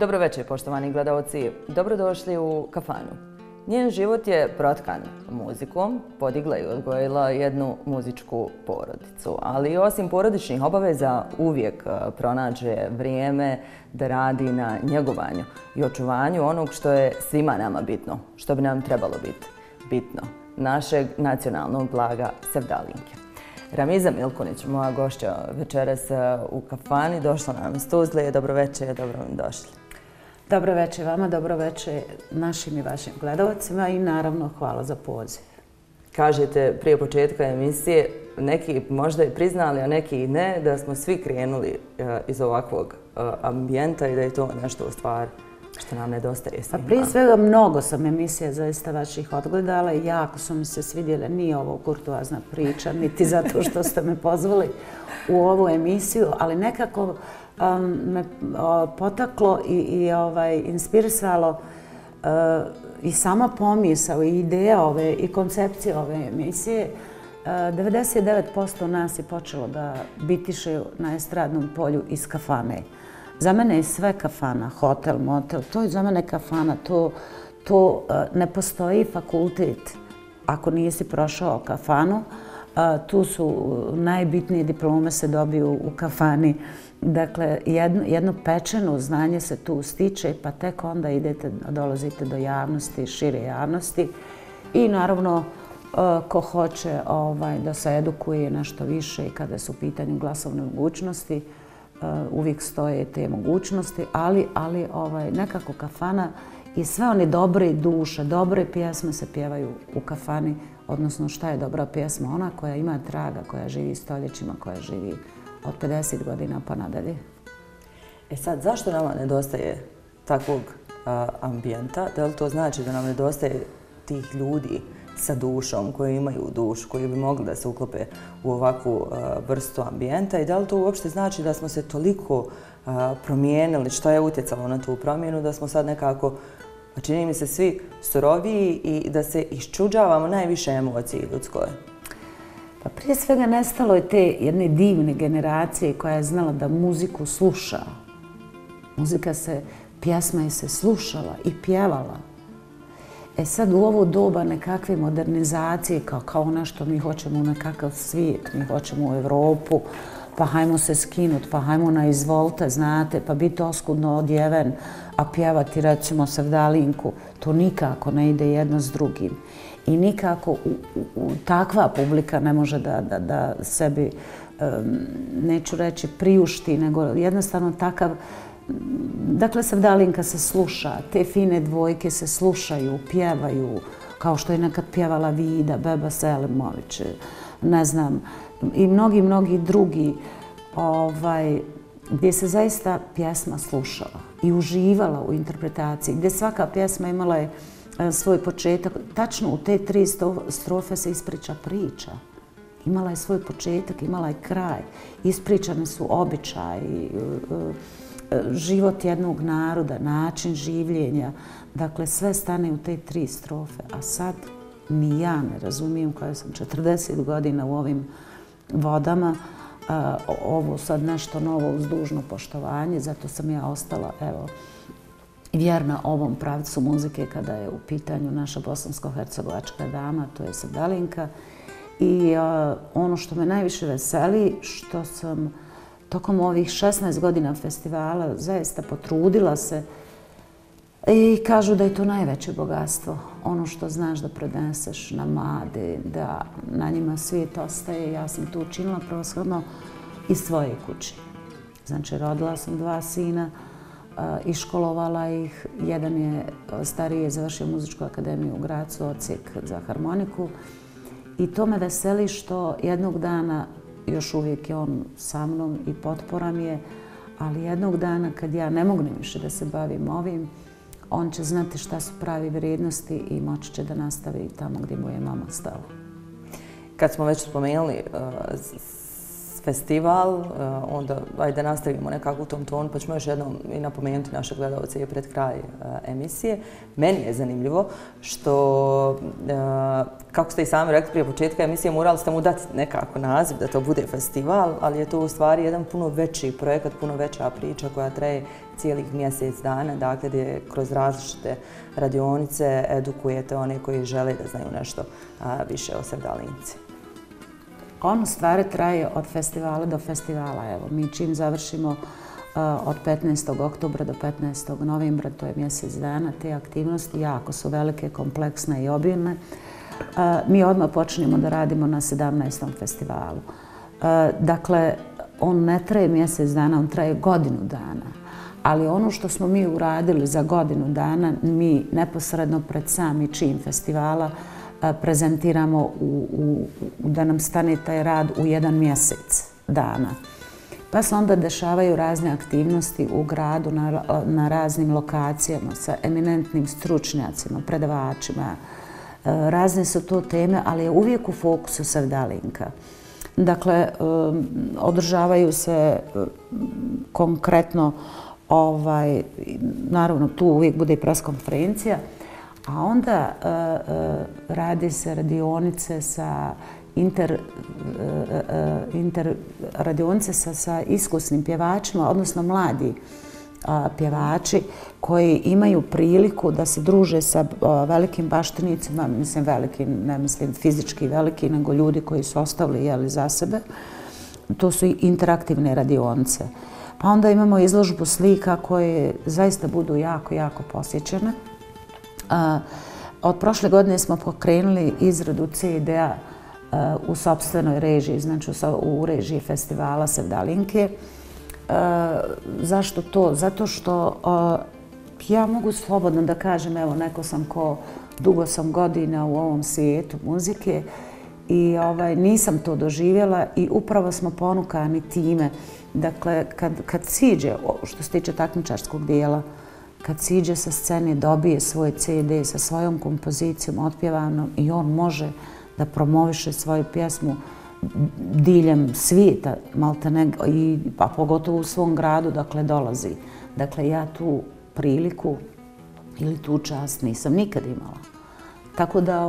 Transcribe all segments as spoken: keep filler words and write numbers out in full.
Dobro večer, poštovani gledalci. Dobrodošli u kafanu. Njen život je protkan muzikom, podigla i odgojila jednu muzičku porodicu. Ali osim porodičnih obaveza uvijek pronađe vrijeme da radi na njegovanju i očuvanju onog što je svima nama bitno, što bi nam trebalo biti bitno, našeg nacionalnog blaga Sevdalinke. Ramiza Milkunić, moja gošća večeras u kafani, došla nam iz Tuzle. Dobro večer, dobro vam došli. Dobro večer vama, dobro večer našim i vašim gledalcima i naravno hvala za poziv. Kažete prije početka emisije, neki možda i priznali, a neki i ne, da smo svi krenuli iz ovakvog ambijenta i da je to nešto u stvari što nam nedostaje svima. Prije svega mnogo sam emisija zaista vaših odgledala i jako su mi se svidjele. Nije ovo kurtoazna priča, niti zato što ste me pozvali u ovu emisiju, ali nekako me potaklo i inspirisalo i sama pomisao i ideja ove i koncepcija ove emisije. devedeset devet posto nas je počelo da bitiše na estradnom polju iz kafane. Za mene je sve kafana, hotel, motel, to je za mene kafana, to ne postoji fakultet. Ako nisi prošao kafanu, tu su najbitnije diplome se dobiju u kafani. Dakle, jedno pečeno znanje se tu stiče pa tek onda dolazite do javnosti, šire javnosti i naravno ko hoće da se edukuje nešto više i kada su u pitanju glasovne mogućnosti, uvijek stoje te mogućnosti, ali nekako kafana i sve one dobre duše, dobre pjesme se pjevaju u kafani, odnosno šta je dobra pjesma? Ona koja ima traga, koja živi stoljećima, koja živi od pedeset godina pa nadalje. E sad, zašto nama nedostaje takvog ambijenta? Da li to znači da nam nedostaje tih ljudi sa dušom, koji imaju dušu, koji bi mogli da se uklope u ovakvu vrstu ambijenta i da li to uopšte znači da smo se toliko promijenili, što je utjecalo na tu promjenu, da smo sad nekako, čini mi se, svi suroviji i da se iščuđavamo najviše emocije ljudskoj? Pa prije svega nestalo je te jedne divne generacije koja je znala da muziku sluša. Muzika se, pjesma je se slušala i pjevala. E sad u ovo doba nekakve modernizacije, kao ono što mi hoćemo u nekakav svijet, mi hoćemo u Evropu, pa hajmo se skinut, pa hajmo na izvolte, znate, pa biti oskudno odjeven, a pjevati recimo Sevdalinku, to nikako ne ide jedno s drugim. I nikako takva publika ne može da sebi, neću reći priušti, nego jednostavno takav. Dakle, Sevdalinka se sluša, te fine dvojke se slušaju, pjevaju, kao što je nekad pjevala Vida, Beba Selimović, ne znam, i mnogi, mnogi drugi, gdje se zaista pjesma slušala i uživala u interpretaciji, gdje svaka pjesma imala je svoj početak. Tačno u te tri strofe se ispriča priča. Imala je svoj početak, imala je kraj. Ispričani su običaji, život jednog naroda, način življenja. Dakle, sve stane u te tri strofe. A sad ni ja ne razumijem, koja sam četrdeset godina u ovim vodama, ovo sad nešto novo uz dužno poštovanje, zato sam ja ostala, evo, vjerna ovom pravcu muzike kada je u pitanju naša bosansko-hercegovačka dama, to je Sevdalinka. I ono što me najviše veseli, što sam tokom ovih šesnaest godina festivala zaista potrudila se i kažu da je to najveće bogatstvo. Ono što znaš da preneseš na mlade, da na njima svijet ostaje. Ja sam to učinila prvenstveno iz svoje kuće. Znači, rodila sam dva sina, iškolovala ih. Jedan je stariji je završio muzičku akademiju u Gracu, odsjek za harmoniku. I to me veseli što jednog dana, još uvijek je on sa mnom i potpora mi je, ali jednog dana kad ja ne mogu više da se bavim ovim, on će znati šta su pravi vrijednosti i moći će da nastavi tamo gdje mu je mama stala. Kad smo već spomenuli festival, onda ajde nastavimo nekako u tom tonu, pa ćemo još jednom i napomenuti naše gledalce i pred kraj emisije. Meni je zanimljivo što, kako ste i sami rekli prije početka emisije, morali ste mu dati nekako naziv da to bude festival, ali je to u stvari jedan puno veći projekat, puno veća priča koja traje cijelih mjesec dana, dakle gdje kroz različite radionice edukujete one koji žele da znaju nešto više o Sevdalinci. On u stvari traje od festivala do festivala. Evo, mi čim završimo od petnaestog oktobra do petnaestog novembra, to je mjesec dana, te aktivnosti jako su velike, kompleksne i obilne. Mi odmah počinjemo da radimo na sedamnaestom festivalu. Dakle, on ne traje mjesec dana, on traje godinu dana. Ali ono što smo mi uradili za godinu dana, mi neposredno pred sami čin festivala prezentiramo, da nam stane taj rad u jedan mjesec dana. Pa se onda dešavaju razne aktivnosti u gradu na raznim lokacijama sa eminentnim stručnjacima, predavačima. Razne su to teme, ali je uvijek u fokusu Sevdalinka. Dakle, održavaju se konkretno, naravno tu uvijek bude i preskonferencija, a onda radi se radionice sa iskusnim pjevačima, odnosno mladi pjevači koji imaju priliku da se druže sa velikim baštinicima, mislim velikim, ne mislim fizički veliki, nego ljudi koji su ostavili za sebe. To su interaktivne radionice. Pa onda imamo izložbu slika koje zaista budu jako, jako posjećene. Od prošle godine smo pokrenuli izradu ce de a u sopstvenoj režiji, znači u režiji festivala Sevdalinke. Zašto to? Zato što ja mogu slobodno da kažem, evo, neko sam ko, dugo sam godina u ovom svijetu muzike i nisam to doživjela i upravo smo ponukani time. Dakle, kad siđe, što se tiče takmičarskog dijela, kad siđe sa scene, dobije svoj ce de sa svojom kompozicijom otpjevanom i on može da promoviše svoju pjesmu diljem svijeta, pa pogotovo u svom gradu, dakle dolazi. Dakle, ja tu priliku ili tu čast nisam nikad imala. Tako da,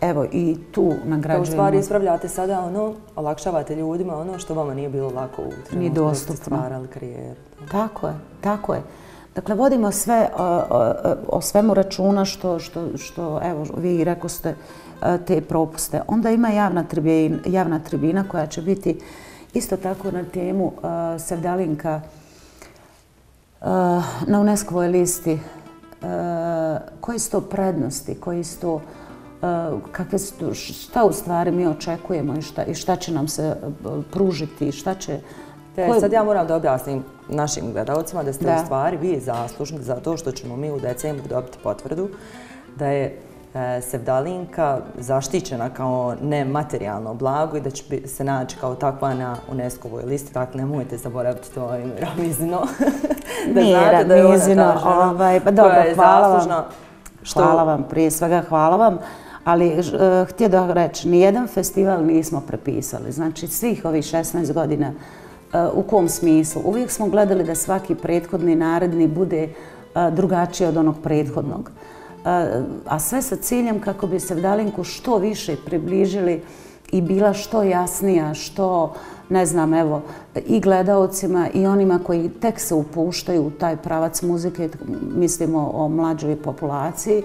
evo, i tu nagrađujemo. U stvari ispravljate sada ono, olakšavate ljudima ono što vama nije bilo lako u trenutku. Nije dostupno. Stvarali karijeru. Tako je, tako je. Dakle, vodimo sve, o svemu računa što, evo, vi rekoste te propuste. Onda ima javna tribina koja će biti isto tako na temu Sevdalinka na UNESCO-voj listi. Koje su to prednosti, šta u stvari mi očekujemo i šta će nam se pružiti, šta će... Sad ja moram da objasnim našim gledalcima da ste u stvari vi zaslužni za to što ćemo mi u decembru dobiti potvrdu da je Sevdalinka zaštićena kao nematerijalno blago i da će se naći kao takva na UNESCO-voj listi, dakle nemojte zaboraviti to ime Ramizino. Nije Ramizino, pa dobro, hvala vam, prije svega hvala vam. Ali htio da reći, nijedan festival nismo prepisali, znači svih ovih šesnaest godina. U kom smislu? Uvijek smo gledali da svaki prethodni, naredni bude drugačiji od onog prethodnog. A sve sa ciljem kako bi Sevdalinku što više približili i bila što jasnija, što, ne znam, evo, i gledaocima i onima koji tek se upuštaju u taj pravac muzike, mislimo o mlađoj populaciji,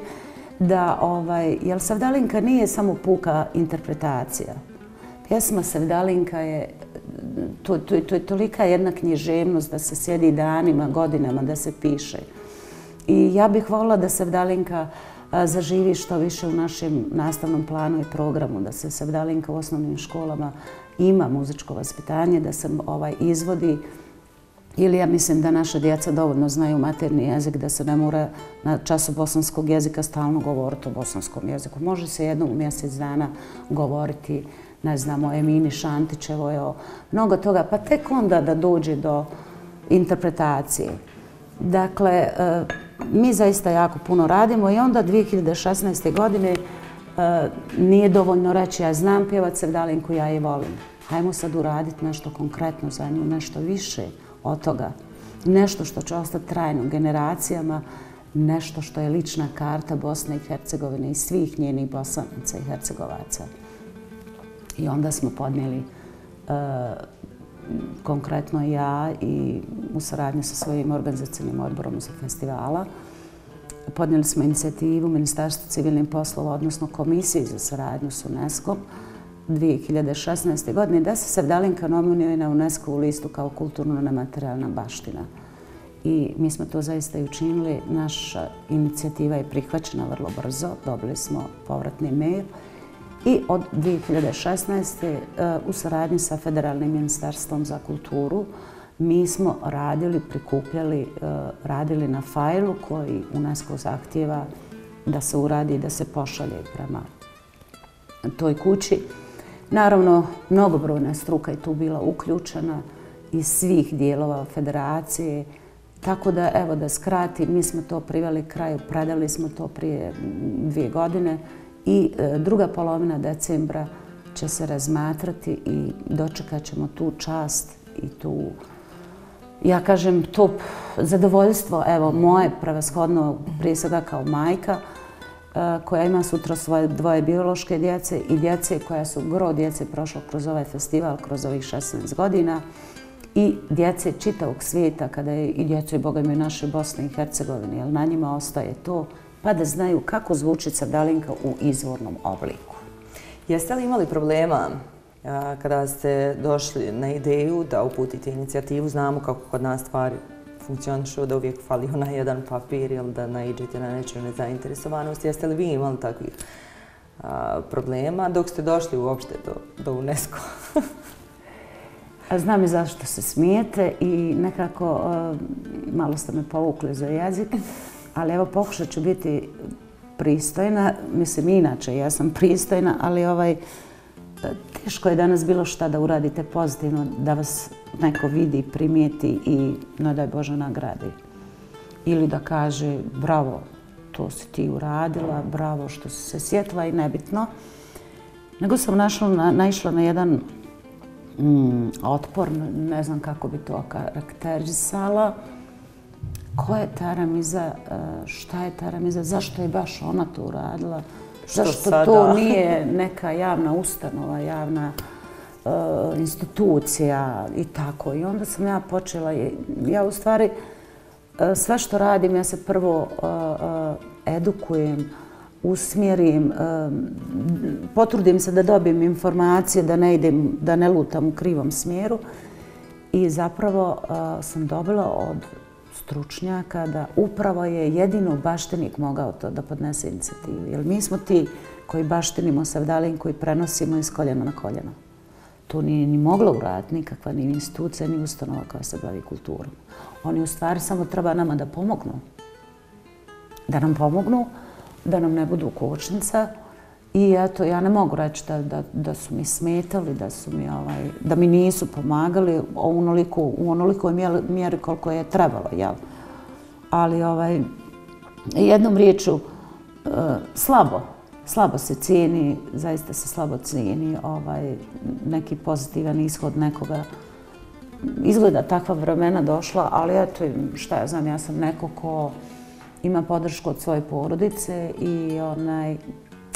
da, jer Sevdalinka nije samo puka interpretacija. Pjesma Sevdalinka je to je tolika jedna književnost da se sjedi danima, godinama, da se piše. I ja bih voljela da Sevdalinka zaživi što više u našem nastavnom planu i programu, da se Sevdalinka u osnovnim školama ima muzičko vaspitanje, da se izvodi, ili ja mislim da naše djeca dovoljno znaju materni jezik, da se ne mora na času bosanskog jezika stalno govoriti o bosanskom jeziku. Može se jednom u mjesec dana govoriti, ne znam, o Emini Šantićevoj, o mnogo toga, pa tek onda da dođe do interpretacije. Dakle, mi zaista jako puno radimo i onda dvije hiljade šesnaeste godine nije dovoljno reći ja znam pjevat Sevdalinku, ja je volim. hajmo sad uraditi nešto konkretno za nju, nešto više od toga. Nešto što će ostati trajno generacijama, nešto što je lična karta Bosne i Hercegovine i svih njenih Bosanaca i Hercegovaca. I onda smo podnijeli, konkretno ja i u saradnji sa svojim organizacijnim odborom za festivala, podnijeli smo inicijativu Ministarstva civilnih poslova, odnosno Komisiji za saradnju s UNESCO-om dvije hiljade šesnaeste. godine, da se Sevdalinka nominuje na UNESCO-u listu kao kulturno-nematerijalna baština. I mi smo to zaista i učinili. Naša inicijativa je prihvaćena vrlo brzo, dobili smo povratni mail i od dvije hiljade šesnaeste. u saradnji sa Federalnim ministarstvom za kulturu mi smo radili, prikupljali, radili na fajlu koji UNESCO zahtjeva da se uradi i da se pošalje prema toj kući. Naravno, mnogobrojna struka je tu bila uključena iz svih dijelova federacije. Tako da, evo da skratim, mi smo to priveli kraju, predali smo to prije dvije godine i druga polovina decembra će se razmatrati i dočekat ćemo tu čast i tu, ja kažem, to zadovoljstvo, evo, moje prevashodno, prije svega kao majka, koja ima sutra svoje dvoje biološke djece i djece koja su, gro djece prošlo kroz ovaj festival, kroz ovih šesnaest godina, i djece čitavog svijeta, kada je i djece, Boga mi, naše Bosne i Hercegovine, jer na njima ostaje to, pa da znaju kako zvuči Sevdalinka u izvornom obliku. Jeste li imali problema kada ste došli na ideju da uputite inicijativu? Znamo kako kod nas stvari funkcionišu, da uvijek fali onaj jedan papir ili da naiđete na nečiju nezainteresovanost. Jeste li vi imali takvih problema dok ste došli uopšte do UNESCO? Znam i zašto se smijete i nekako malo ste me povukli za jezik, ali evo pokušat ću biti pristojna. Mislim, inače ja sam pristojna, ali ovaj, teško je danas bilo šta da uradite pozitivno, da vas neko vidi, primijeti i, no daj Bože, nagradi. Ili da kaže, bravo, to si ti uradila, bravo što si se sjetila i nebitno. Nego sam naišla na jedan otpor, ne znam kako bi to karakterisala. Ko je ta Ramiza, šta je ta Ramiza, zašto je baš ona to uradila, zašto to nije neka javna ustanova, javna institucija i tako. I onda sam ja počela, ja u stvari sve što radim, ja se prvo edukujem, usmjerim, potrudim se da dobijem informacije, da ne idem, da ne lutam u krivom smjeru. I zapravo sam dobila od stručnjaka da upravo je jedino baštinik mogao to da podnese inicijativu. Jer mi smo ti koji baštinimo Sevdalinku i prenosimo iz koljena na koljeno. To nije ni moglo uraditi nikakva ni institucija, ni ustanova koja se bavi kulturom. Oni u stvari samo treba nama da pomognu. Da nam pomognu, da nam ne budu kočnica. I eto, ja ne mogu reći da su mi smetali, da mi nisu pomagali u onolikoj mjeri koliko je trebalo, jel? Ali jednom riječu, slabo, slabo se cijeni, zaista se slabo cijeni neki pozitivan ishod nekoga. Izgleda takva vremena došla, ali eto, šta ja znam, ja sam neko ko ima podršku od svoje porodice i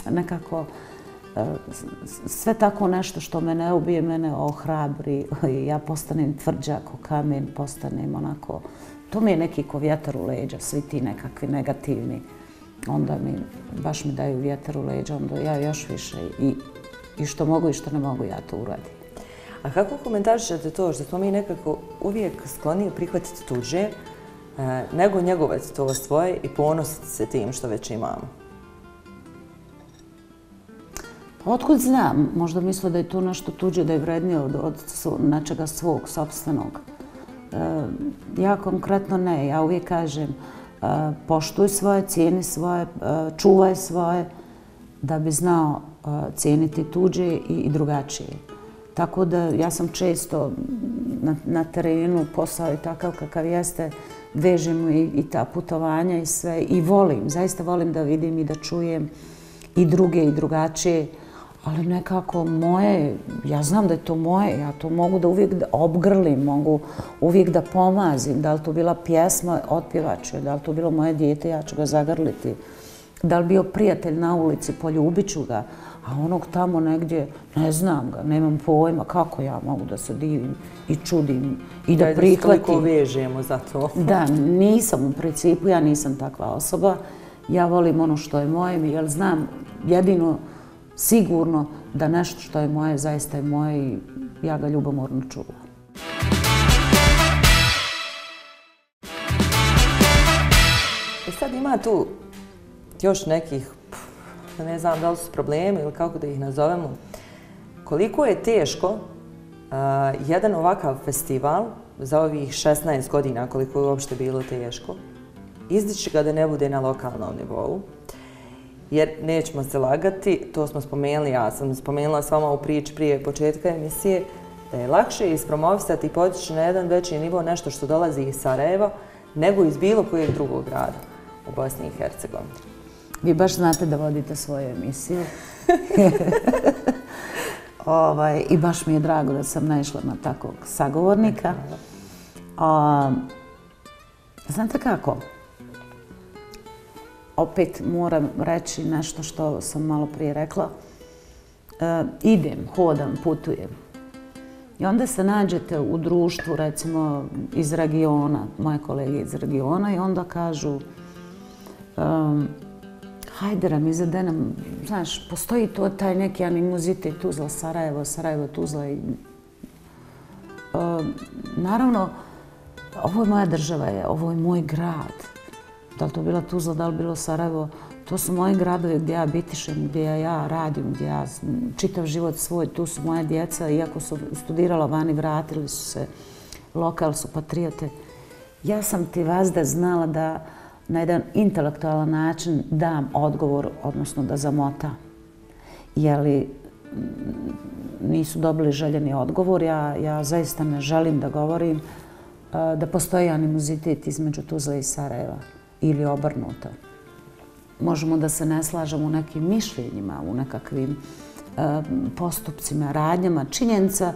nekako sve tako nešto što me ne ubije, mene ohrabri, ja postanem tvrđa ko kamen, postanem onako, to mi je neki ko vjetar u leđa, svi ti nekakvi negativni, onda mi, baš mi daju vjetar u leđa, onda ja još više i što mogu i što ne mogu ja to uradim. A kako komentarišete to što smo mi nekako uvijek sklonili prihvatiti tuđe, nego njegovati to svoje i ponositi se tim što već imamo? Otkud znam, možda misle da je to nešto tuđe, da je vrednije od nečega svog, sopstvenog. Ja konkretno ne, ja uvijek kažem poštuj svoje, cijeni svoje, čuvaj svoje, da bi znao cijeniti tuđe i drugačije. Tako da ja sam često na terenu, posao je takav kakav jeste, vežem i ta putovanja i sve i volim, zaista volim da vidim i da čujem i druge i drugačije. ali nekako moje, ja znam da je to moje, ja to mogu da uvijek obgrlim, mogu uvijek da pomazim, da li to bila pjesma od pjevača, da li to bilo moje dijete, ja ću ga zagrliti, da li bio prijatelj na ulici, poljubit ću ga, a onog tamo negdje, ne znam ga, nemam pojma kako ja mogu da se divim i čudim i da prihvatim. Da se toliko vežemo za to. Da, nisam u principu, ja nisam takva osoba, ja volim ono što je moje, jer znam jedino sigurno da nešto što je moje, zaista je moje i ja ga ljubomorno čuvam. I sad ima tu još nekih, ne znam da li su problemi ili kako da ih nazovemo. Koliko je teško jedan ovakav festival za ovih šesnaest godina, koliko je uopšte bilo teško, izdići ga da ne bude na lokalnom nivou. Jer nećemo se lagati, to smo spomenuli, ja sam spomenula s vama u priči prije početka emisije, da je lakše ispromovisati i podići na jedan veći nivo nešto što dolazi iz Sarajeva nego iz bilo kojeg drugog grada u Bosni i Hercegovini. Vi baš znate da vodite svoju emisiju. I baš mi je drago da sam naišla na takvog sagovornika. Znate kako? Opet moram reći nešto što sam malo prije rekla. Idem, hodam, putujem. I onda se nađete u društvu, recimo, iz regiona, moje kolege iz regiona, i onda kažu hajde Ramiza, da nam, znaš, postoji to taj neki animozitet Tuzla, Sarajevo, Sarajevo, Tuzla. Naravno, ovo je moja država, ovo je moj grad. Da li to bila Tuzla, da li bilo Sarajevo, to su moji gradovi gdje ja bitišem, gdje ja radim, gdje ja čitav život svoj, tu su moja djeca, iako su studirala vani, vratili su se, lokal su patriote. Ja sam ti vazda znala da na jedan intelektualan način dam odgovor, odnosno da zamotam. Jer nisu dobili željeni odgovor, ja zaista ne želim da govorim da postoji animozitet između Tuzla i Sarajeva. Ili obrnuto. Možemo da se ne slažemo u nekim mišljenjima, u nekakvim postupcima, radnjama. Činjenica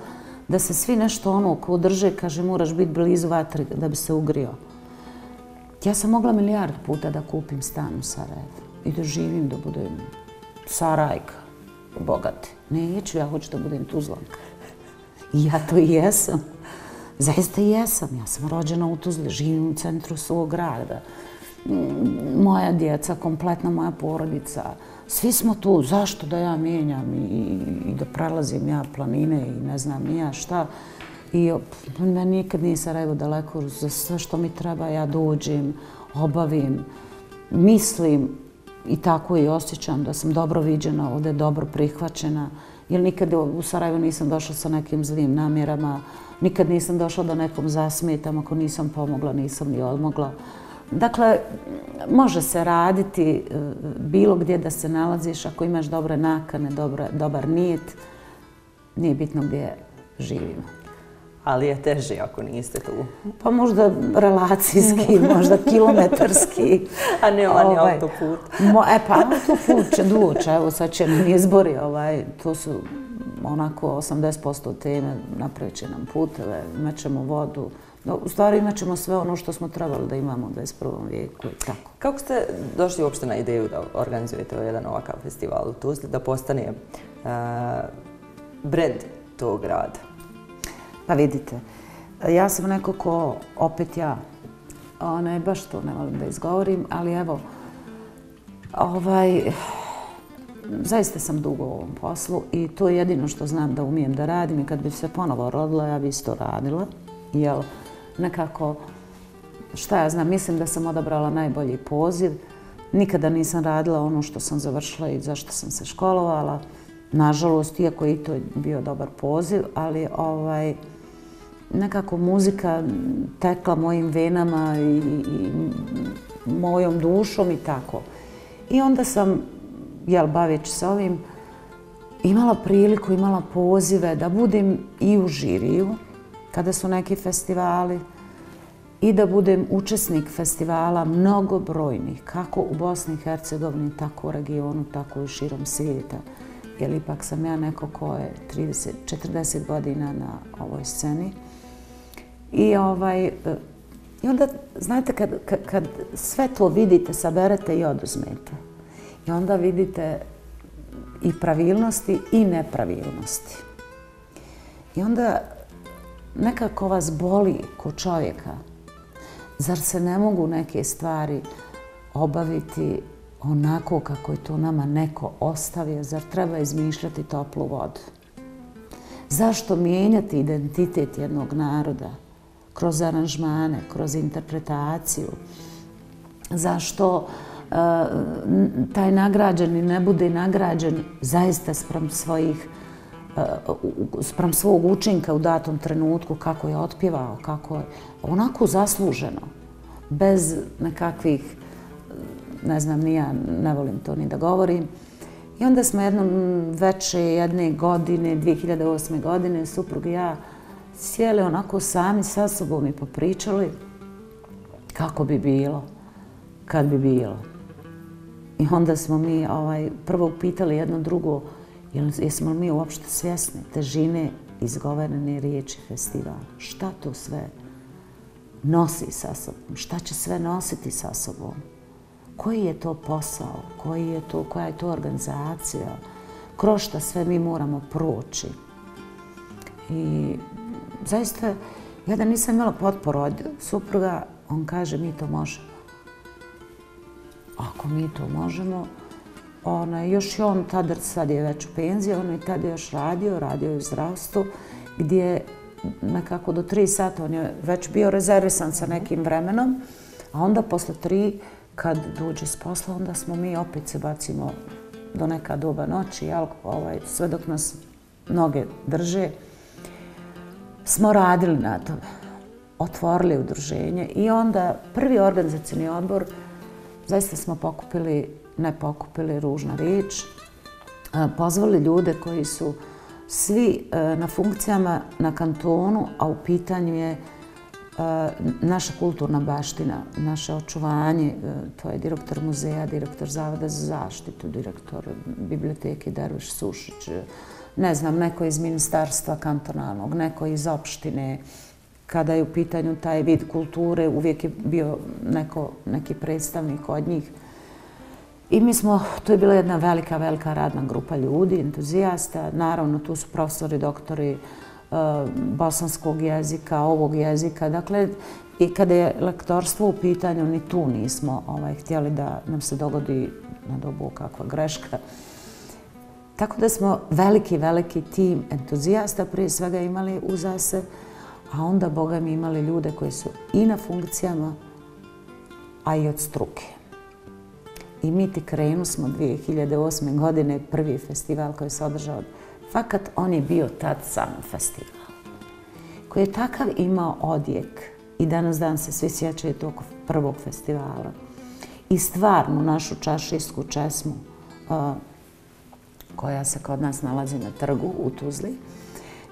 da se svi nešto ono ko drže, kaže moraš biti blizu vatri da bi se ugrio. Ja sam mogla milijard puta da kupim stan u Sarajevu i da živim, da budem Sarajka, bogati. Neću, ja hoću da budem Tuzlanka. I ja to i jesam. Zaista i jesam. Ja sam rođena u Tuzli, živim u centru svog grada. Moja djeca, kompletna moja porodica, svi smo tu, zašto da ja mijenjam i da prelazim ja planine i ne znam nija šta. I meni nikad nije Sarajevo daleko, za sve što mi treba ja dođem, obavim, mislim i tako i osjećam da sam dobro viđena ovdje, dobro prihvaćena. Jer nikad u Sarajevo nisam došla sa nekim zlim namjerama, nikad nisam došla da nekom zasmetam, ako nisam pomogla, nisam ni odmogla. Dakle, može se raditi bilo gdje da se nalaziš, ako imaš dobre nakane, dobar nijet, nije bitno gdje živimo. Ali je teže ako niste tu. Pa možda relacijski, možda kilometarski. A ne ovaj autoput. E pa autoput će doći, evo sad će nam izbori, to su onako osamdeset posto teme, napravit će nam puteve, imat ćemo vodu. U stvari imat ćemo sve ono što smo trebali da imamo u dvadeset prvom vijeku i tako. Kako ste došli uopšte na ideju da organizujete jedan ovakav festival u Tuzli, da postane brend tog grada? Pa vidite, ja sam neko ko, opet ja, ne baš to ne volim da izgovorim, ali evo, ovaj, zaista sam dugo u ovom poslu i to je jedino što znam da umijem da radim i kad bi se ponovo rodila, ja bi isto radila, jer nekako, šta ja znam, mislim da sam odabrala najbolji poziv. Nikada nisam radila ono što sam završila i zašto sam se školovala. Nažalost, iako je i to bio dobar poziv, ali nekako muzika tekla mojim venama i mojom dušom i tako. I onda sam, jel, baveći se ovim, imala priliku, imala pozive da budem i u žiriju, kada su neki festivali, i da budem učesnik festivala mnogobrojnih, kako u Bosni i Hercegovini, tako u regionu, tako i širom svijeta. jer ipak sam ja neko ko je trideset, četrdeset godina na ovoj sceni. I ovaj... I onda, znate, kad, kad, kad sve to vidite, saberete i oduzmete. I onda vidite i pravilnosti i nepravilnosti. I onda nekako vas boli ko čovjeka. Zar se ne mogu neke stvari obaviti onako kako je to nama neko ostavio? Zar treba izmišljati toplu vodu? Zašto mijenjati identitet jednog naroda? Kroz aranžmane, kroz interpretaciju. Zašto e, taj nagrađeni ne bude nagrađen zaista spram svojih, e, spram svog učinka u datom trenutku, kako je otpjevao, kako je onako zasluženo, bez nekakvih, ne znam, ni ja ne volim to ni da govorim. I onda smo jednom veče jedne godine, dvije hiljade osme. godine, suprug i ja, sjeli onako sami sa sobom i popričali kako bi bilo, kad bi bilo. I onda smo mi ovaj, prvo upitali jedno drugo, jesmo li mi uopšte svjesni težine izgovorene riječi festivala? Šta to sve nosi sa sobom? Šta će sve nositi sa sobom? Koji je to posao? Koji je to, koja je to organizacija? Kroz šta sve mi moramo proći? I zaista, ja da nisam imala potporu od supruga, on kaže mi to možemo. Ako mi to možemo, ona, još i on tada, sad je već u penziji, on je tada još radio, radio je u zdravstvu, gdje nekako do tri sata on je već bio rezervisan sa nekim vremenom, a onda posle tri, kad dođe s posla, onda smo mi opet se bacimo do neka doba noći, ovaj, sve dok nas noge drže. Smo radili na tome, otvorili udruženje i onda prvi organizacioni odbor, zaista smo pokupili, ne pokupili, ružna riječ, pozvali ljude koji su svi na funkcijama na kantonu, a u pitanju je naša kulturna baština, naše očuvanje, to je direktor muzeja, direktor Zavoda za zaštitu, direktor biblioteke Derviš Sušić, ne znam, neko iz ministarstva kantonalnog, neko iz opštine. Kada je u pitanju taj vid kulture, uvijek je bio neko, neki predstavnik od njih. I mi smo, to je bila jedna velika, velika radna grupa ljudi, entuzijasta. Naravno, tu su profesori, doktori e, bosanskog jezika, ovog jezika. Dakle, i kada je lektorstvo u pitanju, ni tu nismo ovaj, htjeli da nam se dogodi na dobu kakva greška. Tako da smo veliki, veliki tim entuzijasta prije svega imali uza se, a onda, Boga mi, imali ljude koji su i na funkcijama, a i od struke. I mi ti krenu smo dvije hiljade osme. godine, prvi festival koji se održao. Fakat on je bio tad samo festival, koji je takav imao odjek i danas dan se svi sjećaju tog prvog festivala. I stvarno našu čašijsku česmu, koja se kod nas nalazi na trgu u Tuzli.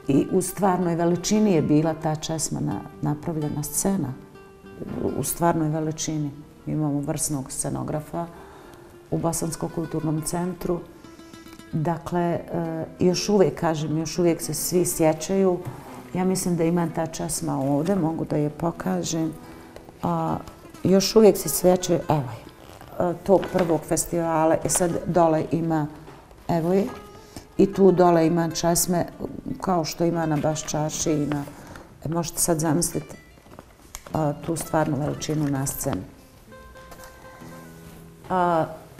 I u stvarnoj veličini je bila ta česma napravljena scena. U stvarnoj veličini. Mi imamo vrsnog scenografa u Bosanskom kulturnom centru. Dakle, još uvijek, kažem, još uvijek se svi sjećaju. Ja mislim da imam ta česma ovdje, mogu da je pokažem. Još uvijek se sjećaju, evo je, tog prvog festivala. I sad dole ima, evo je, i tu dole ima česme, kao što ima na Baščaršiji. Možete sad zamisliti tu stvarnu veličinu na scenu.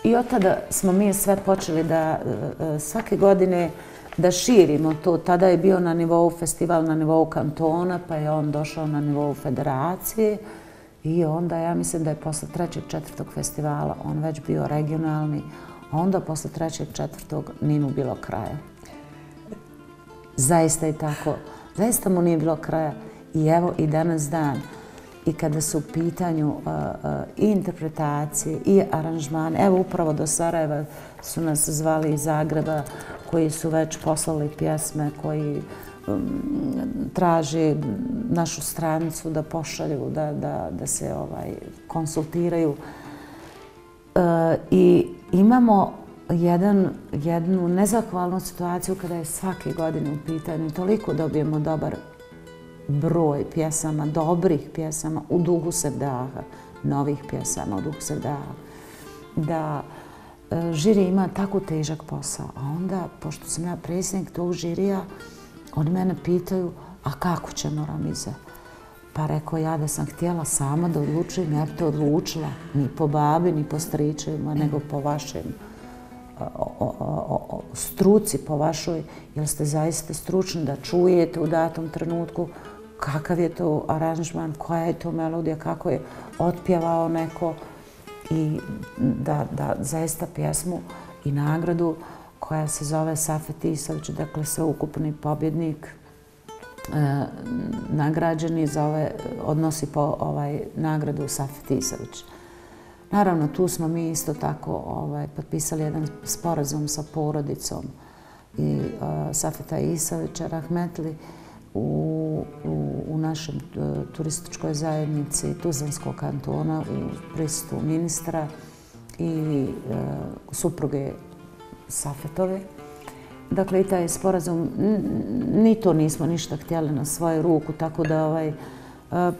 I od tada smo mi sve počeli da svake godine da širimo to. Tada je bio na nivou festival, na nivou kantona, pa je on došao na nivou federacije. I onda, ja mislim da je posle trećeg, četvrtog festivala on već bio regionalni. A onda, posle trećeg, četvrtog, nije mu bilo kraja. Zaista je tako. Zaista mu nije bilo kraja. I evo i danas dan. I kada su u pitanju uh, uh, i interpretacije i aranžmane, evo upravo do Sarajeva su nas zvali iz Zagreba, koji su već poslali pjesme, koji um, traže našu stranicu da pošalju, da, da, da se ovaj, konsultiraju. Uh, I imamo jednu nezahvalnu situaciju kada je svake godine u pitanju. Toliko dobijemo dobar broj pjesama, dobrih pjesama u duhu Sevdaha, novih pjesama u duhu Sevdaha, da žiri ima tako težak posao. A onda, pošto sam ja predsjednik tog žirija, od mene pitaju, a kako ćemo, Ramiza? Pa rekao ja da sam htjela sama da odlučim, ja bi to odlučila. Ni po babi, ni po stričevima, nego po vašem struci, po vašoj, jer ste zaista stručni da čujete u datom trenutku kakav je to aranžman, koja je to melodija, kako je otpjevao neko i da zaista pjesmu i nagradu koja se zove Safet Isović, dakle sveukupni pobjednik, nagrađeni za ove, odnosi po ovaj nagradu Safet Isović. Naravno, tu smo mi isto tako ovaj, potpisali jedan sporazum sa porodicom i a, Safeta Isovića rahmetli u, u, u našem turističkoj zajednici Tuzlanskog kantona u prisustvu ministra i a, supruge Safetove. Dakle, i taj sporazum, ni to nismo ništa htjeli na svoju ruku, tako da ovaj,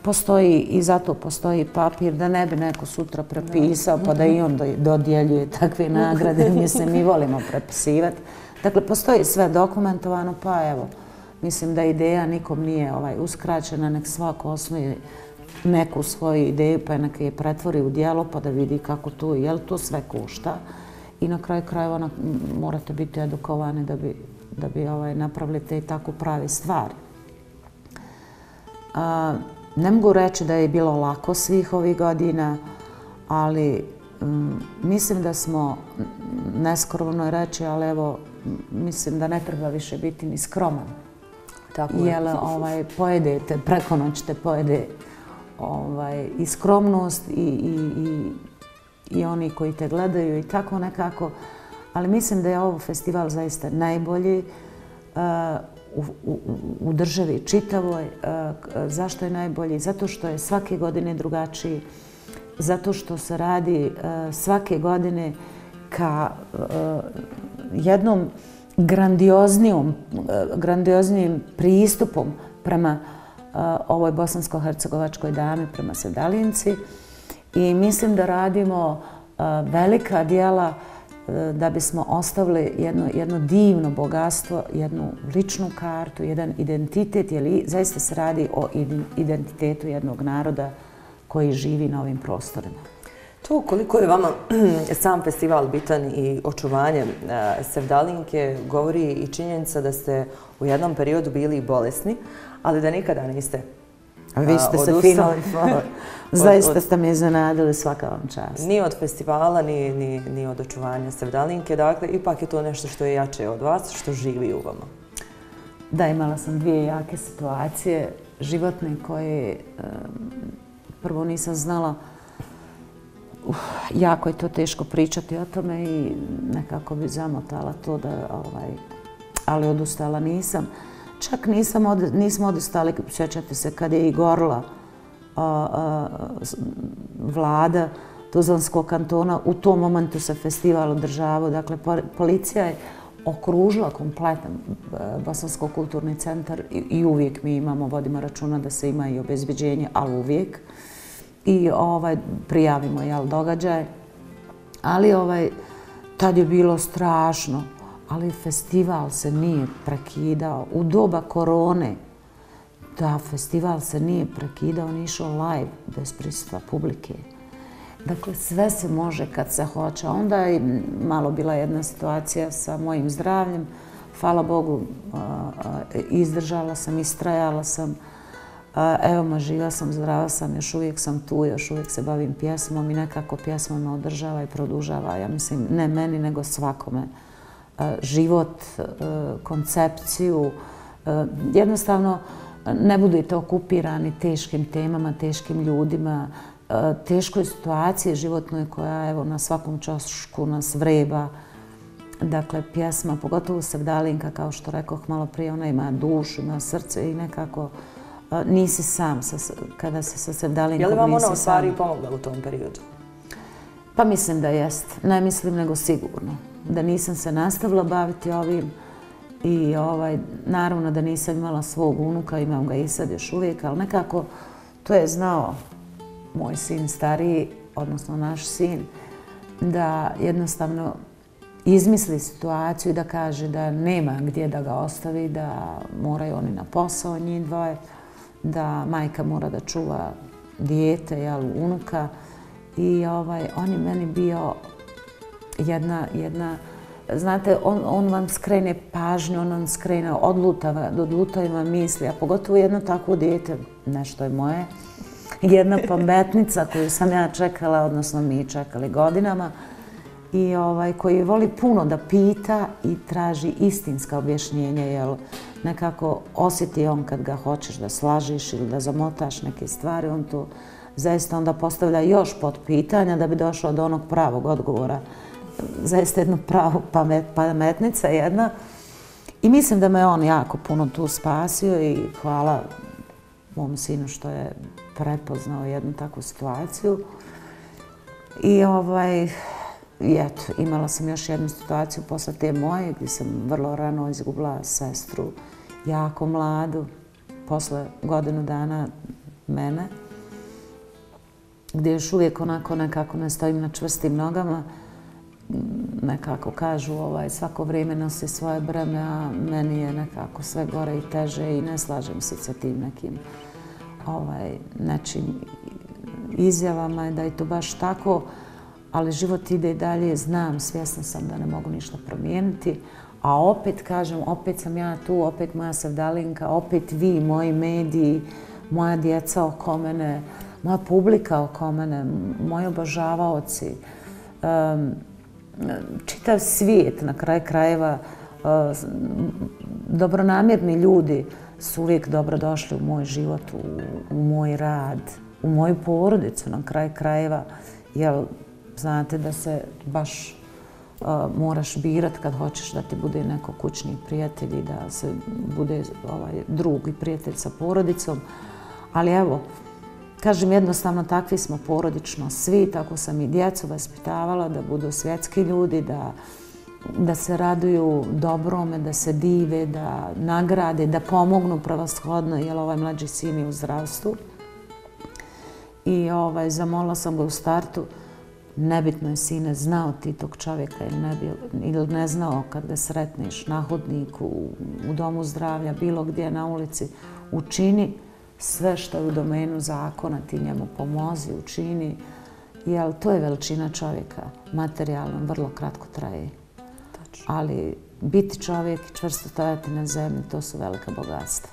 postoji i zato postoji papir da ne bi neko sutra prepisao pa da i on dodjeljuje takve nagrade. Mislim, mi volimo prepisivati. Dakle, postoji sve dokumentovano, pa evo, mislim da ideja nikom nije ovaj, uskraćena, nek svako osnuje neku svoju ideju pa nek je pretvori u djelo pa da vidi kako to, jel to sve košta. I na kraju krajeva morate biti edukovani da bi napravili te tako prave stvari. Ne mogu reći da je bilo lako svih ovih godina, ali mislim da smo, neskromno je reći, ali evo, mislim da ne treba više biti ni skroman. Jer pojedete, preko noći te pojede i skromnost i i oni koji te gledaju i tako nekako. Ali mislim da je ovo festival zaista najbolji u državi čitavoj. Zašto je najbolji? Zato što je svake godine drugačiji, zato što se radi svake godine ka jednom grandioznim pristupom prema ovoj bosansko-hercegovačkoj dami, prema Sevdalinci. I mislim da radimo velika djela da bismo ostavili jedno divno bogatstvo, jednu ličnu kartu, jedan identitet, jer zaista se radi o identitetu jednog naroda koji živi na ovim prostorima. To koliko je vama sam festival bitan i očuvanje Sevdalinke govori i činjenica da ste u jednom periodu bili bolesni, ali da nikada niste. Vi ste se fino, zaista ste me iznenadili, svaka vam čast. Ni od festivala, ni od očuvanja Sevdalinke, dakle, ipak je to nešto što je jače od vas, što živi u vama. Da, imala sam dvije jake situacije, životne koje prvo nisam znala, jako je to teško pričati o tome i nekako bi zamotala to, ali odustala nisam. Čak nismo odustali, sjećate se, kada je i gorla vlada Tuzlanskog kantona, u tom momentu se festival održavao. Dakle, policija je okružila kompletan Bosansko-kulturni centar i uvijek mi imamo, vodimo računa da se ima i obezbeđenje, ali uvijek. I prijavimo događaje. Ali tad je bilo strašno. Ali festival se nije prekidao. U doba korone, da, festival se nije prekidao, nije išao live bez prisustva publike. Dakle, sve se može kad se hoće. Onda je malo bila jedna situacija sa mojim zdravljem. Hvala Bogu, izdržala sam, istrajala sam. Evo ma, živa sam, zdrava sam, još uvijek sam tu, još uvijek se bavim pjesmom i nekako pjesma me održava i produžava. Ja mislim, ne meni, nego svakome. Život, koncepciju, jednostavno ne budete okupirani teškim temama, teškim ljudima, teškoj situaciji životnoj koja evo na svakom čošku nas vreba. Dakle, pjesma, pogotovo Sevdalinka, kao što rekoh malo prije, ona ima dušu, ima srce i nekako nisi sam kada se sa Sevdalinkom nisi sam. Je li vam ona u stvari pomogla u tom periodu? Pa mislim da jest, ne mislim nego sigurno. da nisam se nastavila baviti ovim i naravno da nisam imala svog unuka, imam ga i sad još uvijek, ali nekako to je znao moj sin stariji, odnosno naš sin, da jednostavno izmisli situaciju i da kaže da nema gdje da ga ostavi, da moraju oni na posao njih dvoje, da majka mora da čuva dijete, unuka. I on je meni bio jedna, jedna, znate, on vam skrene pažnju, on vam skrene odlutava, odlutaju vam misli, a pogotovo jedno takvo dijete, nešto je moje, jedna pametnica koju sam ja čekala, odnosno mi čekali godinama, i koji voli puno da pita i traži istinska objašnjenja, jer nekako osjeti on kad ga hoćeš da slažiš ili da zamotaš neke stvari, on tu zaista onda postavlja još potpitanja da bi došao do onog pravog odgovora. Zaista jedno pravo pametnica jedna. I mislim da me on jako puno tu spasio i hvala mom sinu što je prepoznao jednu takvu situaciju. I ovaj... I eto, imala sam još jednu situaciju posle te moje, gdje sam vrlo rano izgubila sestru, jako mladu, posle godinu dana mene, gdje još uvijek onako nekako ne stojim na čvrstim nogama. Nekako kažu, svako vrijeme nosi svoje breme, a meni je nekako sve gore i teže i ne slažem se sa tim nekim nečim izjavama, da je to baš tako. Ali život ide i dalje, znam, svjesna sam da ne mogu ništa promijeniti. A opet, kažem, opet sam ja tu, opet moja Sevdalinka, opet vi, moji mediji, moja djeca oko mene, moja publika oko mene, moji obožavaoci. Čitav svijet, na kraju krajeva, dobronamjerni ljudi su uvijek dobrodošli u moj život, u moj rad, u moju porodicu, na kraju krajeva. Znate da se baš moraš birati kad hoćeš da ti bude neko kućni prijatelj i da se bude drug i prijatelj sa porodicom. Ali evo, kažem jednostavno, takvi smo porodično svi, tako sam i djecu vaspitavala da budu svjetski ljudi, da se raduju dobrome, da se dive, da nagrade, da pomognu prvoshodno, jer ovaj mlađi sin je u zdravstvu. I zamolila sam ga u startu, nebitno je, sine, znao ti tog čovjeka ili ne znao, kad ga sretneš na hodniku, u domu zdravlja, bilo gdje na ulici, učini sve što je u domenu zakona, ti njemu pomozi, učini, jer to je veličina čovjeka, materijalno, vrlo kratko traje. Ali biti čovjek i čvrsto stajati na zemlji, to su velika bogatstva.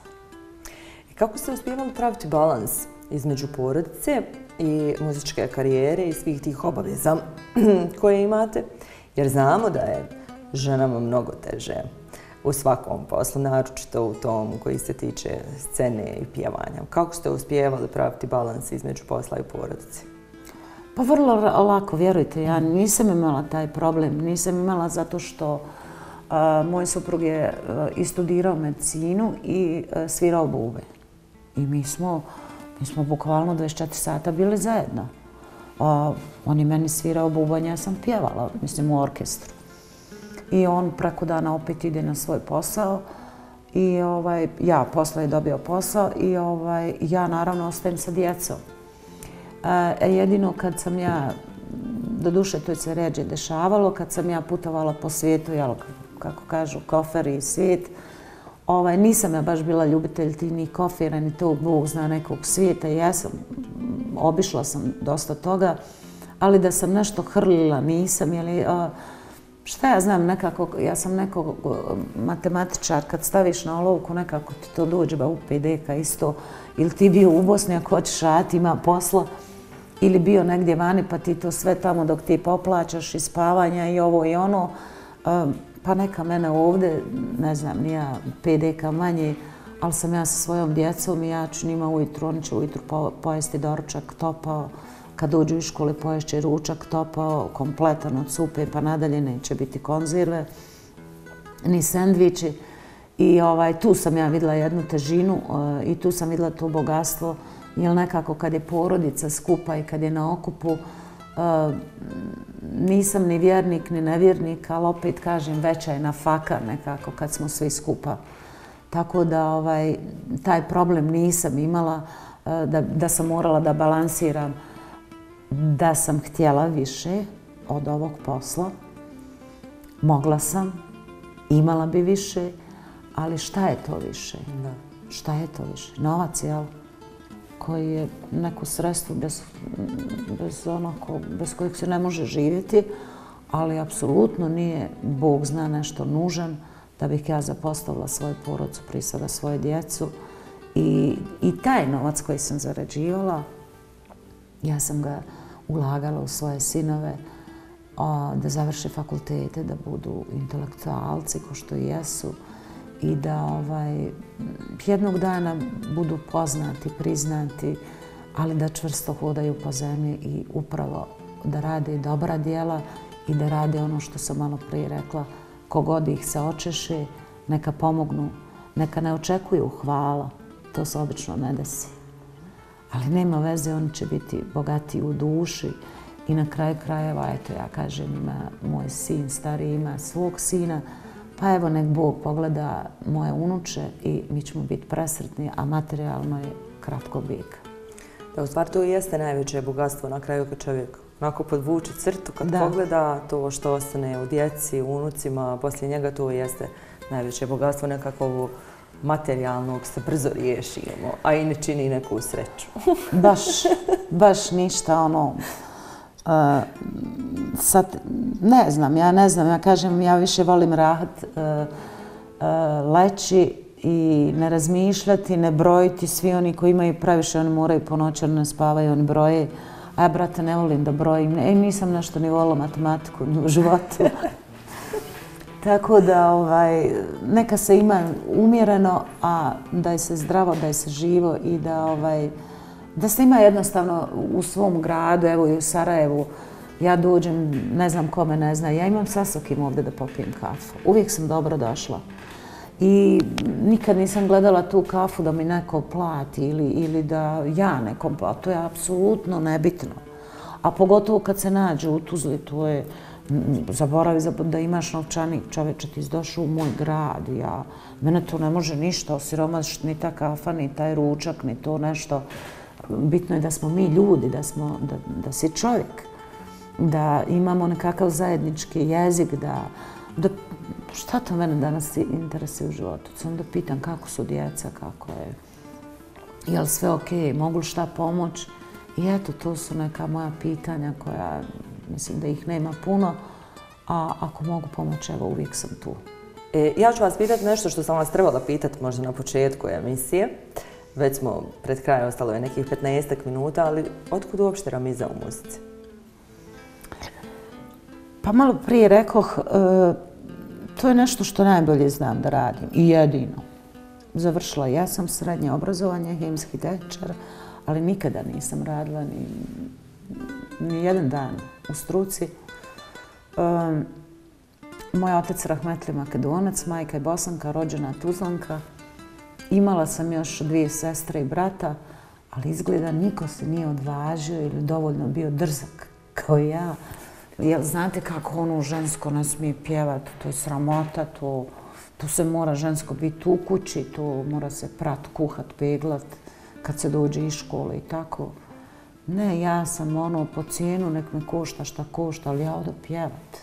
Kako ste uspjevali praviti balans između porodice i muzičke karijere i svih tih obaveza koje imate, jer znamo da je ženama mnogo teže u svakom poslu, naročito u tom koji se tiče scene i pjevanja. Kako ste uspijevali praviti balans između posla i porodice? Pa vrlo lako, vjerujte, ja nisam imala taj problem. Nisam imala zato što moj suprug je i studirao medicinu i svirao bube. I mi smo Mi smo bukvalno dvadeset četiri sata bili zajedno. On je meni svirao bubanj, ja sam pjevala, mislim, u orkestru. I on preko dana opet ide na svoj posao. I ja posle je dobio posao i ja naravno ostajem sa djecom. Jedino kad sam ja, doduše to se ređe dešavalo, kad sam ja putovala po svijetu, kako kažu, kofer i svijet, nisam ja baš bila ljubitelj ti ni kofira, ni tog Bog zna nekog svijeta. Ja sam, obišla sam dosta toga, ali da sam nešto hrlila nisam. Šta ja znam, nekako, ja sam nekog matematičar, kad staviš na olovku nekako ti to dođe, ba upe i deka isto. Ili ti bio u Bosni ako hoćeš raditi, ima posla, ili bio negdje vani pa ti to sve tamo dok ti poplaćaš i spavanja i ovo i ono. Pa neka mene ovdje, ne znam, nija pet deka manje, ali sam ja sa svojom djecom i ja ću njima ujutru, oni će ujutru pojesti doručak topao, kad dođu iz škole poješće ručak topao, kompletan od supe pa nadalje, neće biti konzirve, ni sendviči. I tu sam ja vidjela jednu težinu i tu sam vidjela to bogatstvo, jer nekako kad je porodica skupa i kad je na okupu, Nisam ni vjernik, ni nevjernik, ali opet kažem, veća je nafaka nekako kad smo svi skupa. Tako da taj problem nisam imala, da sam morala da balansiram, da sam htjela više od ovog posla. Mogla sam, imala bi više, ali šta je to više? Šta je to više? Novac, jel? Koji je neko sredstvo bez kojeg se ne može živjeti, ali apsolutno nije, Bog zna, nešto nužan da bih ja zapostavila svoju porodicu, prije svega svoju djecu. I taj novac koji sam zarađivala, ja sam ga ulagala u svoje sinove da završe fakultete, da budu intelektualci ko što jesu i da jednog dana budu poznati, priznati, ali da čvrsto hodaju po zemlji i upravo da rade dobra djela i da rade ono što sam malo prije rekla, ko god ih se očeše, neka pomognu, neka ne očekuju hvala, to se obično ne desi. Ali nema veze, oni će biti bogatiji u duši i na kraju krajeva, eto ja kažem, ima moj sin stariji, ima svog sina, pa evo nek Bog pogleda moje unuče i mi ćemo biti presretni, a materijalno je kratkog vijeka. Da, u stvari to i jeste najveće bogatstvo na kraju kad čovjek onako podvuče crtu, kad pogleda to što ostane u djeci, u unucima, poslije njega to i jeste najveće bogatstvo, nekako ovo materijalnog se brzo riješimo, a i ne čini neku sreću. Baš, baš ništa, ono... Sad, ne znam, ja ne znam, ja kažem, ja više volim rahat, leći i ne razmišljati, ne brojiti, svi oni koji imaju previše, oni moraju po noći, oni ne spavaju, oni broje, a ja, brate, ne volim da brojim, nisam nešto ni volila matematiku u životu. Tako da, neka se ima umjereno, a da je se zdravo, da je se živo i da... Da se ima jednostavno u svom gradu, evo i u Sarajevu, ja dođem, ne znam ko me ne zna, ja imam sa svakim ovdje da popijem kafu. Uvijek sam dobro došla. I nikad nisam gledala tu kafu da mi neko plati ili da ja nekom plati. To je apsolutno nebitno. A pogotovo kad se nađe u Tuzli, to je, zaboravi da imaš novčanik, čoveče, ti si došao u moj grad. Mene to ne može ništa osiromašiti, ni ta kafa, ni taj ručak, ni to nešto. Bitno je da smo mi ljudi, da si čovjek, da imamo nekakav zajednički jezik, da... Šta to mene danas interesuje u životu? Samo da pitam kako su djeca, kako je... Je li sve okej, mogu li šta pomoći? I eto, to su neka moja pitanja koja, mislim da ih nema puno, a ako mogu pomoći, evo, uvijek sam tu. Ja ću vas pitati nešto što sam vas trebala pitati možda na početku emisije. Već smo, pred krajem ostalo je nekih petnaestak minuta, ali otkud uopšte Ramiza u muzici? Pa malo prije rekoh, to je nešto što najbolje znam da radim i jedino. Završila ja sam srednje obrazovanje, hemijski tehničar, ali nikada nisam radila ni jedan dan u struci. Moj otac rahmetli Makedonac, majka je Bosanka, rođena Tuzlanka. Imala sam još dvije sestre i brata, ali izgleda niko se nije odvažio ili dovoljno bio drzak kao ja. Jel znate kako ono žensko ne smije pjevati, to je sramota, to se mora žensko biti u kući, to mora se prat, kuhat, peglat kad se dođe iz škole i tako. Ne, ja sam ono po cijenu, nek me košta šta košta, ali ja odo pjevat.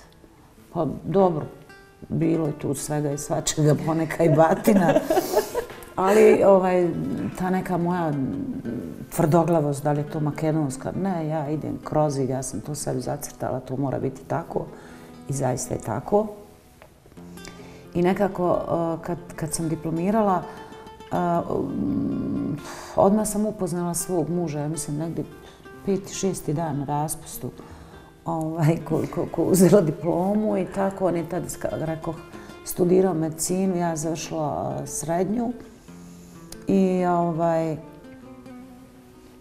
Pa dobro, bilo je tu svega i svačega, poneka i batina. Ali ta neka moja tvrdoglavost, da li je to makedonska, ne, ja idem kroz i ja sam to sebi zacrtala, to mora biti tako i zaista je tako. I nekako kad sam diplomirala, odmah sam upoznala svog muža, ja mislim negdje peti, šesti dan na raspustu, ko uzela diplomu i tako, on je tada rekao studirao medicinu, ja završila srednju. I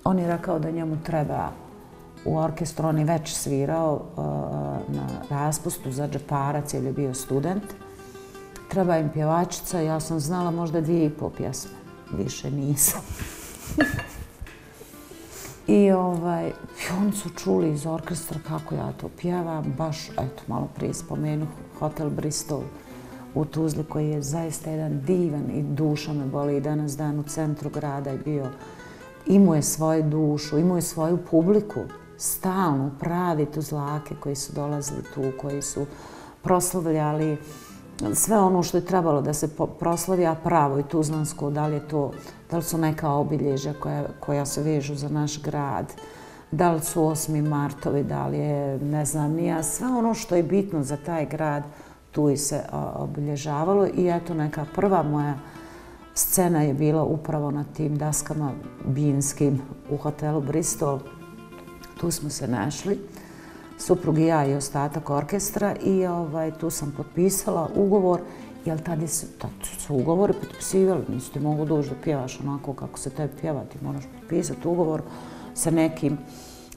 on je rekao da njemu treba u orkestru, on je već svirao na raspustu za džeparac jer je bio student. Treba im pjevačica, ja sam znala možda dvije i pol pjesme, više nisam. I oni su čuli iz orkestra kako ja to pjevam, baš, eto, malo prije spomenuh, Hotel Bristol u Tuzli, koji je zaista jedan divan i duša me boli i danas dan u centru grada je bio. Imao je svoju dušu, imao je svoju publiku, stalno pravi Tuzlake koji su dolazili tu, koji su proslavljali sve ono što je trebalo da se proslavi, a pravo i tuzlansko, da li je to, da li su neka obilježja koja se vežu za naš grad, da li su osmi martovi, da li je, ne znam, nija, sve ono što je bitno za taj grad, tu i se obilježavalo. I eto, neka prva moja scena je bila upravo na tim daskama binskim u hotelu Bristol. Tu smo se našli, suprug i ja i ostatak orkestra, i tu sam potpisala ugovor, jer tada su ugovori potpisivali, nisi ti mogu doći da pjevaš onako kako se tebi pjeva, ti moraš potpisati ugovor sa nekim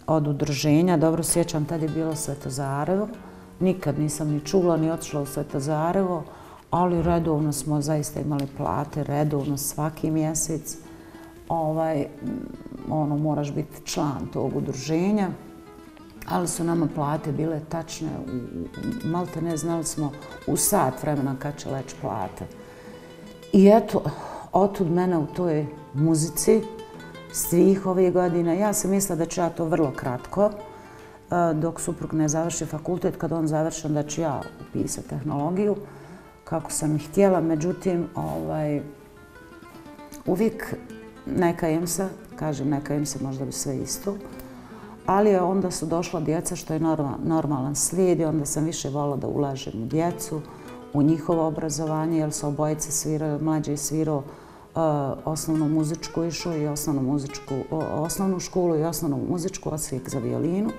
od udruženja. Dobro sjećam, tada je bilo Svetozarevo, nikad nisam ni čula ni otišla u Svetozarevo, ali redovno smo zaista imali plate, redovno svaki mjesec. Ono, moraš biti član tog udruženja, ali su nama plate bile tačne, malte ne znali smo u sat vremena kad će leći plata. I eto, otud mene u toj muzici svih ovih godina. Ja sam mislila da ću ja to vrlo kratko, dok suprug ne završi fakultet, kad on završi, onda ću ja upisati tehnologiju, kako sam ih htjela. Međutim, uvijek ne kajem se, kažem ne kajem se, možda bi sve isto, ali onda su došla djeca, što je normalan slijed, i onda sam više volila da ulažem u djecu, u njihovo obrazovanje, jer su obojice svirao, mlađe je svirao osnovnu muzičku, išao i osnovnu školu i osnovnu muzičku, odsvijek za violinu,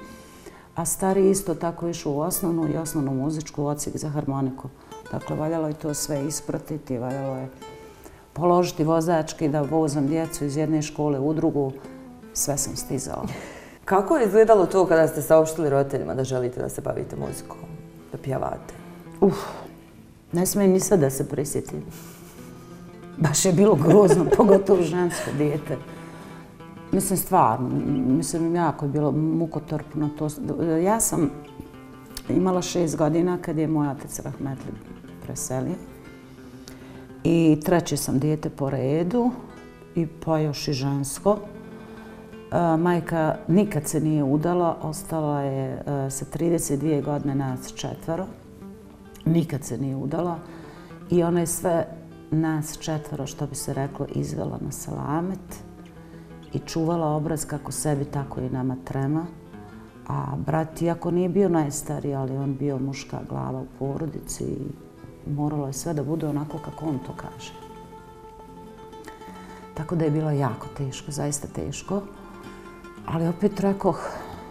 a stari isto tako išao u osnovnu i osnovnu muzičku, odsvijek za harmoniku. Dakle, valjalo je to sve ispratiti, valjalo je položiti vozački da vozam djecu iz jedne škole u drugu, sve sam stizala. Kako je izgledalo to kada ste saopštili roditeljima da želite da se bavite muzikom, da pjevate? Uf, ne smijem ni sad da se prisjetim. Baš je bilo grozno, pogotovo žensko dijete. Mislim, stvarno, mislim, jako je bilo mukotrpno to. Ja sam imala šest godina kad je moj otac rahmetli preselio. I treće sam dijete po redu, i pa još i žensko. Majka nikad se nije udala, ostala je sa trideset dvije godine nas četvero. Nikad se nije udala i ona je sve nas četvero, što bi se reklo, izvela na salamet i čuvala obraz kako sebi, tako i nama trema. A brat, iako nije bio najstariji, ali on bio muška glava u porodici, moralo je sve da bude onako kako on to kaže. Tako da je bilo jako teško, zaista teško. Ali opet rekoh,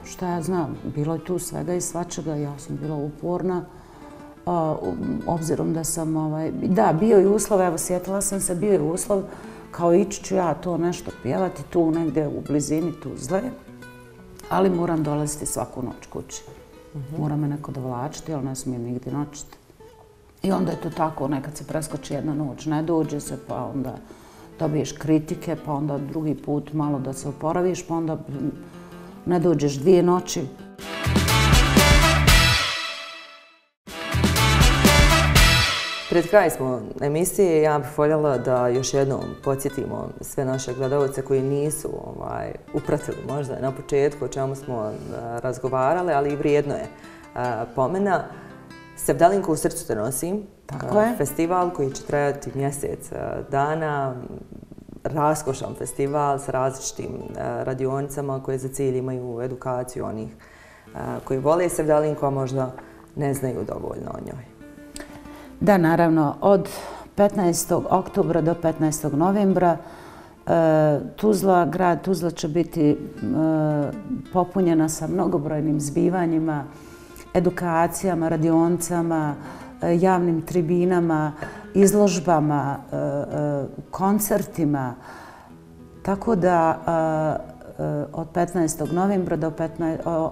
šta ja znam, bilo je tu svega i svačega, ja sam bila uporna. Obzirom da sam, da, bio je uslov, evo sjetila sam se, bio je uslov, kao ići ću ja to nešto pjevati tu negdje u blizini Tuzle, ali moram dolaziti svaku noć kući. Mora me neko dovlačiti, ali ne smijem nigdje noćiti. I onda je to tako, nekad se preskoči jedna noć, ne dođe se, pa onda dobiješ kritike, pa onda drugi put malo da se oporaviš, pa onda ne dođeš dvije noći. Pred kraj smo emisije, ja bih voljela da još jednom podsjetimo sve naše gledalce koji nisu ovaj, upratili možda na početku o čemu smo razgovarali, ali i vrijedno je a, pomena. Sevdalinka u srcu te nosim, festival koji će trajati mjesec dana, raskošan festival sa različitim radionicama koje za cilj imaju edukaciju onih koji vole Sevdalinku, a možda ne znaju dovoljno o njoj. Da, naravno, od petnaestog oktobra do petnaestog novembra Tuzla, grad Tuzla će biti popunjena sa mnogobrojnim zbivanjima, edukacijama, radionicama, javnim tribinama, izložbama, koncertima. Tako da od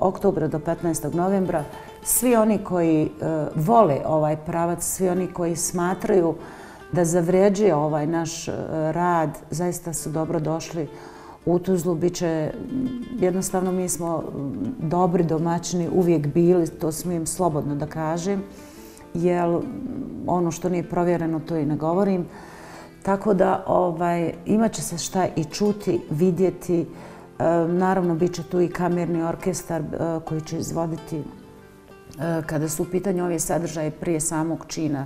oktobra do petnaestog novembra svi oni koji vole ovaj pravac, svi oni koji smatraju da zavređuje ovaj naš rad, zaista su dobro došli u Tuzlu biće, jednostavno mi smo dobri domaćini uvijek bili, to smijem slobodno da kažem, jer ono što nije provjereno to i ne govorim. Tako da imat će se šta i čuti, vidjeti. Naravno, bit će tu i kamerni orkestar koji će izvoditi, kada su u pitanju ove sadržaje prije samog čina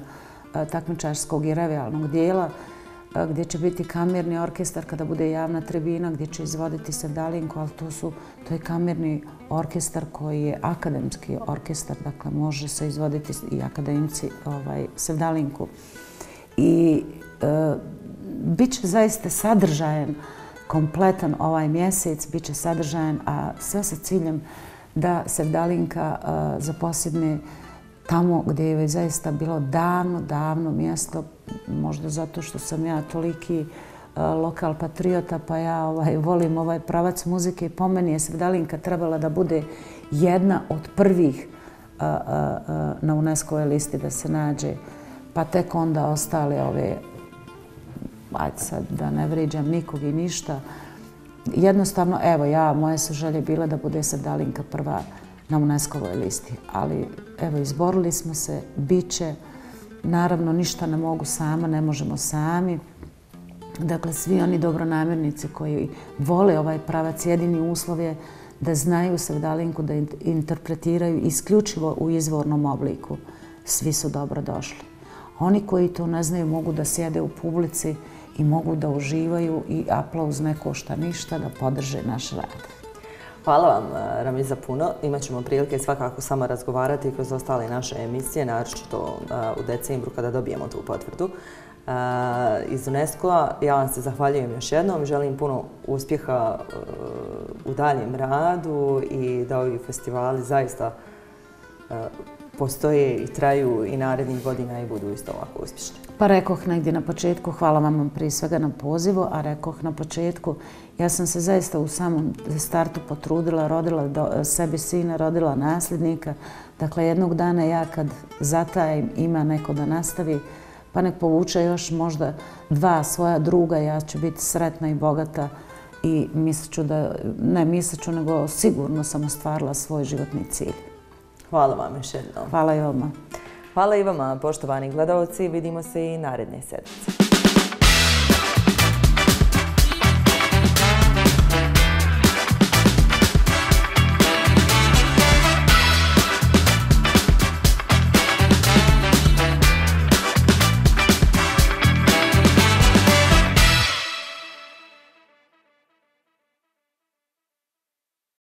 takmičarskog i revijalnog dijela, gdje će biti kamerni orkestar kada bude javna tribina, gdje će izvoditi Sevdalinku, ali to je kamerni orkestar koji je akademski orkestar, dakle može se izvoditi i akademci Sevdalinku. I bit će zaista sadržajen, kompletan ovaj mjesec, bit će sadržajen, a sve sa ciljem da Sevdalinka zaposjedne tamo gdje je zaista bilo davno, davno mjesto, možda zato što sam ja toliki lokal patriota, pa ja volim ovaj pravac muzike i po meni je Sevdalinka trebala da bude jedna od prvih na UNESCO-oj listi da se nađe, pa tek onda ostale ove, ajde sad da ne vrijeđam nikog i ništa. Jednostavno, evo ja, moje su želje bile da bude Sevdalinka prva na UNESCO-voj listi, ali evo izborili smo se, bit će, naravno ništa ne mogu sama, ne možemo sami. Dakle, svi oni dobronamirnici koji vole ovaj pravac, jedini uslov je da znaju Sevdalinku, da interpretiraju isključivo u izvornom obliku. Svi su dobro došli. Oni koji to ne znaju mogu da sjede u publici i mogu da uživaju i aplauz ne košta ništa, da podrže naš rad. Hvala vam, Ramiza, puno. Imaćemo prilike svakako samo razgovarati kroz ostale naše emisije, naročito u decembru kada dobijemo tu potvrdu iz UNESCO-a. Ja vam se zahvaljujem još jednom. Želim puno uspjeha u daljem radu i da ovi festivali zaista postoje i traju i narednih godina i budu isto ovako uspješni. Pa rekoh negdje na početku, hvala vam prije svega na pozivu, a rekoh na početku, ja sam se zaista u samom startu potrudila, rodila sebi sina, rodila nasljednika. Dakle, jednog dana ja kad zatajem ima neko da nastavi, pa nek povuče još možda dva svoja druga, ja ću biti sretna i bogata i mislit ću da, ne mislit ću, nego sigurno sam ostvarila svoj životni cilj. Hvala vam još jednom. Hvala i vama. Hvala i vama, poštovani gledalci. Vidimo se i naredne sedmice.